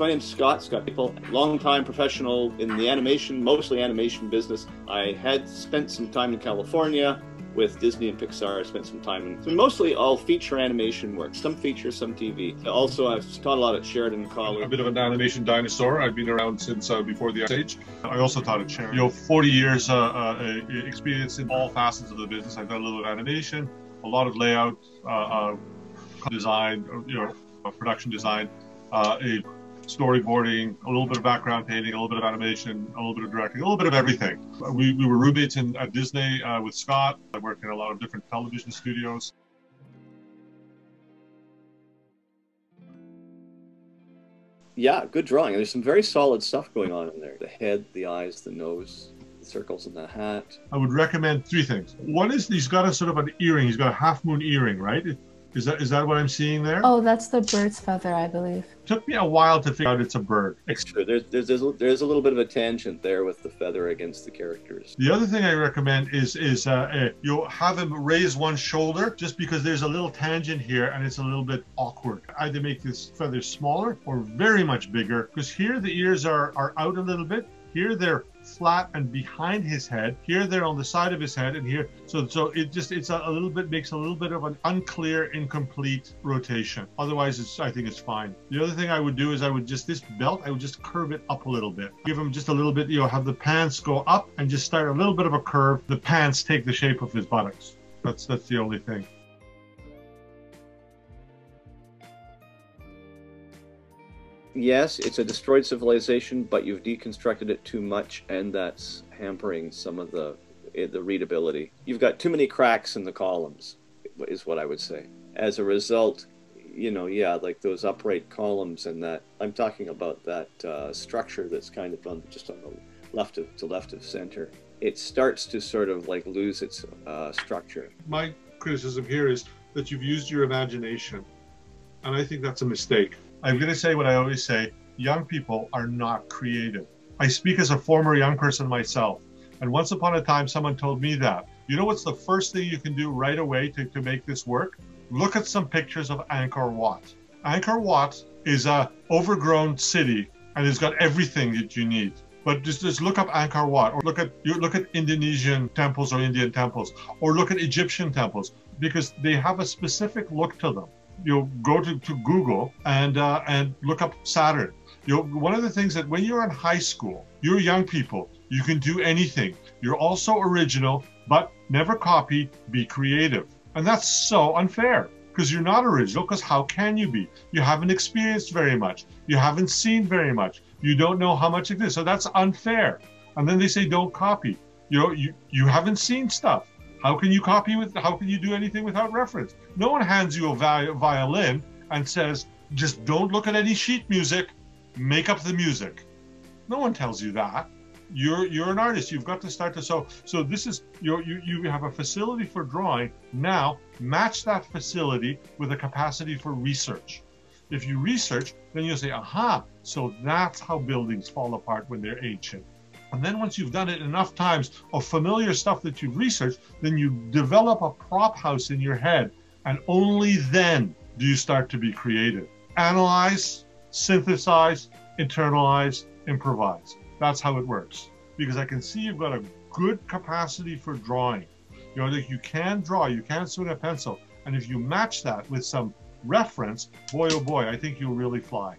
My name's Scott Pipple, longtime professional in the animation, mostly animation business. I had spent some time in California with Disney and Pixar. I spent some time in mostly all feature animation work, some feature, some TV. Also, I've taught a lot at Sheridan College. I'm a bit of an animation dinosaur. I've been around since before the Ice Age. I also taught at Sheridan. 40 years experience in all facets of the business. I've done a little of animation, a lot of layout, design, production design, storyboarding, a little bit of background painting, a little bit of animation, a little bit of directing, a little bit of everything. We were roommates at Disney with Scott. I worked in a lot of different television studios. Yeah, good drawing. There's some very solid stuff going on in there. The head, the eyes, the nose, the circles in the hat. I would recommend three things. One is he's got a sort of an earring. He's got a half moon earring, right? Is that what I'm seeing there? Oh, that's the bird's feather, I believe. Took me a while to figure out it's a bird. Sure, there's a little bit of a tangent there with the feather against the characters. The other thing I recommend is you have him raise one shoulder just because there's a little tangent here and it's a little bit awkward. Either make this feather smaller or very much bigger, because here the ears are out a little bit. Here they're flat and behind his head. Here they're on the side of his head, and here so it just it's a little bit makes a little bit of an unclear, incomplete rotation. Otherwise, I think it's fine. The other thing I would do is this belt I would just curve it up a little bit. Give him just a little bit. Have the pants go up and just start a little bit of a curve. The pants take the shape of his buttocks. That's the only thing. Yes, it's a destroyed civilization, but you've deconstructed it too much, and that's hampering some of the readability. You've got too many cracks in the columns, is what I would say. As a result, like those upright columns and that, I'm talking about that structure that's kind of just on the left of center. It starts to sort of like lose its structure. My criticism here is that you've used your imagination, and I think that's a mistake. I'm going to say what I always say: young people are not creative. I speak as a former young person myself, and once upon a time someone told me that. You know what's the first thing you can do right away to make this work? Look at some pictures of Angkor Wat. Angkor Wat is a overgrown city, and it's got everything that you need. But just look up Angkor Wat, or look at Indonesian temples or Indian temples, or look at Egyptian temples, because they have a specific look to them. You'll go to Google and look up Saturn. One of the things that when you're in high school, you're young people, you can do anything. You're also original, but never copy, be creative. And that's so unfair, because you're not original, because how can you be? You haven't experienced very much. You haven't seen very much. You don't know how much it is, so that's unfair. And then they say, don't copy. You haven't seen stuff. How can you copy how can you do anything without reference? No one hands you a violin and says, just don't look at any sheet music, make up the music. No one tells you that. You're an artist, you've got to start to, so this is, you have a facility for drawing, now match that facility with a capacity for research. If you research, then you'll say, aha, so that's how buildings fall apart when they're ancient. And then once you've done it enough times of familiar stuff that you've researched, then you develop a prop house in your head. And only then do you start to be creative. Analyze, synthesize, internalize, improvise. That's how it works. Because I can see you've got a good capacity for drawing. You can draw, you can swing a pencil. And if you match that with some reference, boy, oh boy, I think you'll really fly.